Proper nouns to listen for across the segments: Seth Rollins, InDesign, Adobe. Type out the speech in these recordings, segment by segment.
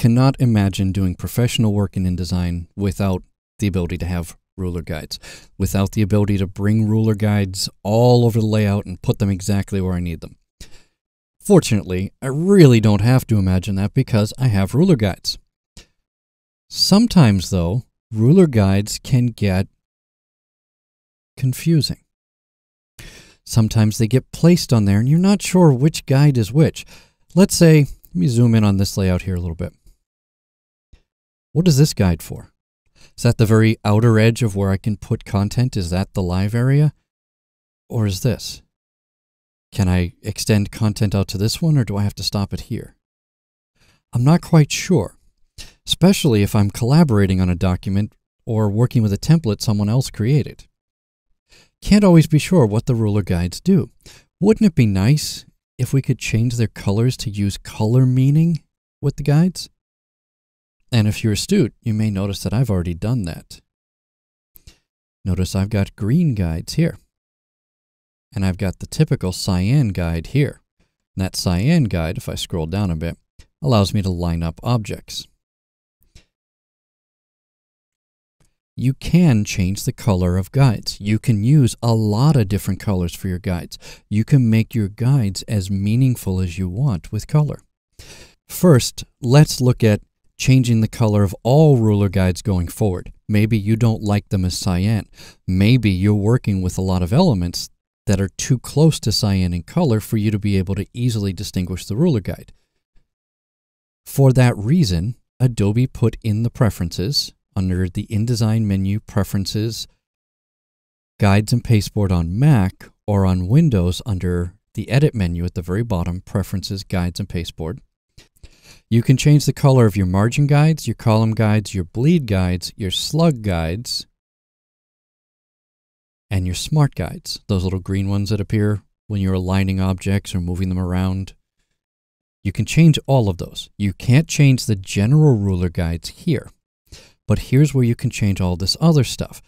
cannot imagine doing professional work in InDesign without the ability to have ruler guides, without the ability to bring ruler guides all over the layout and put them exactly where I need them. Fortunately, I really don't have to imagine that because I have ruler guides. Sometimes, though, ruler guides can get confusing. Sometimes they get placed on there and you're not sure which guide is which. Let's say, let me zoom in on this layout here a little bit. What is this guide for? Is that the very outer edge of where I can put content? Is that the live area? Or is this? Can I extend content out to this one, or do I have to stop it here? I'm not quite sure, especially if I'm collaborating on a document or working with a template someone else created. Can't always be sure what the ruler guides do. Wouldn't it be nice if we could change their colors to use color meaning with the guides? And if you're astute, you may notice that I've already done that. Notice I've got green guides here. And I've got the typical cyan guide here. And that cyan guide, if I scroll down a bit, allows me to line up objects. You can change the color of guides. You can use a lot of different colors for your guides. You can make your guides as meaningful as you want with color. First, let's look at changing the color of all ruler guides going forward. Maybe you don't like them as cyan. Maybe you're working with a lot of elements that are too close to cyan in color for you to be able to easily distinguish the ruler guide. For that reason, Adobe put in the preferences under the InDesign menu, Preferences, Guides and Pasteboard on Mac, or on Windows under the Edit menu at the very bottom, Preferences, Guides and Pasteboard. You can change the color of your margin guides, your column guides, your bleed guides, your slug guides, and your smart guides, those little green ones that appear when you're aligning objects or moving them around. You can change all of those. You can't change the general ruler guides here, but here's where you can change all this other stuff.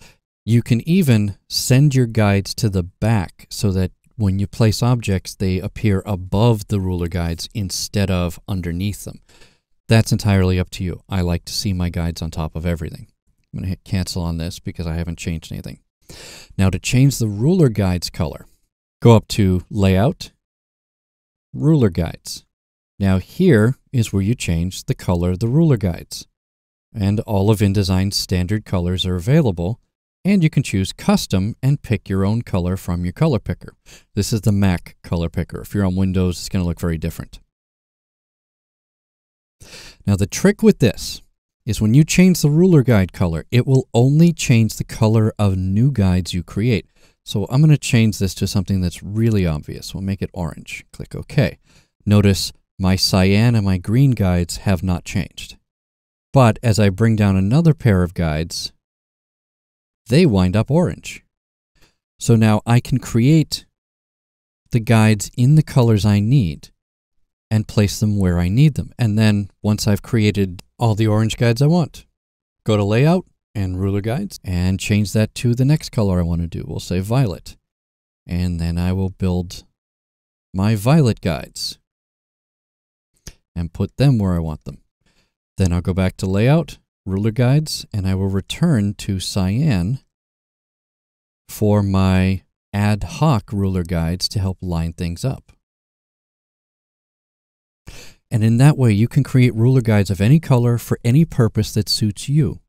You can even send your guides to the back so that when you place objects, they appear above the ruler guides instead of underneath them. That's entirely up to you. I like to see my guides on top of everything. I'm going to hit cancel on this because I haven't changed anything. Now to change the ruler guides color, go up to Layout, Ruler Guides. Now here is where you change the color of the ruler guides. And all of InDesign's standard colors are available, and you can choose Custom and pick your own color from your color picker. This is the Mac color picker. If you're on Windows, it's going to look very different. Now the trick with this is when you change the ruler guide color, it will only change the color of new guides you create. So I'm going to change this to something that's really obvious. We'll make it orange. Click OK. Notice my cyan and my green guides have not changed. But as I bring down another pair of guides, they wind up orange. So now I can create the guides in the colors I need and place them where I need them. And then once I've created all the orange guides I want, go to Layout and Ruler Guides and change that to the next color I want to do. We'll say violet. And then I will build my violet guides and put them where I want them. Then I'll go back to Layout, Ruler Guides, and I will return to cyan for my ad hoc ruler guides to help line things up. And in that way, you can create ruler guides of any color for any purpose that suits you.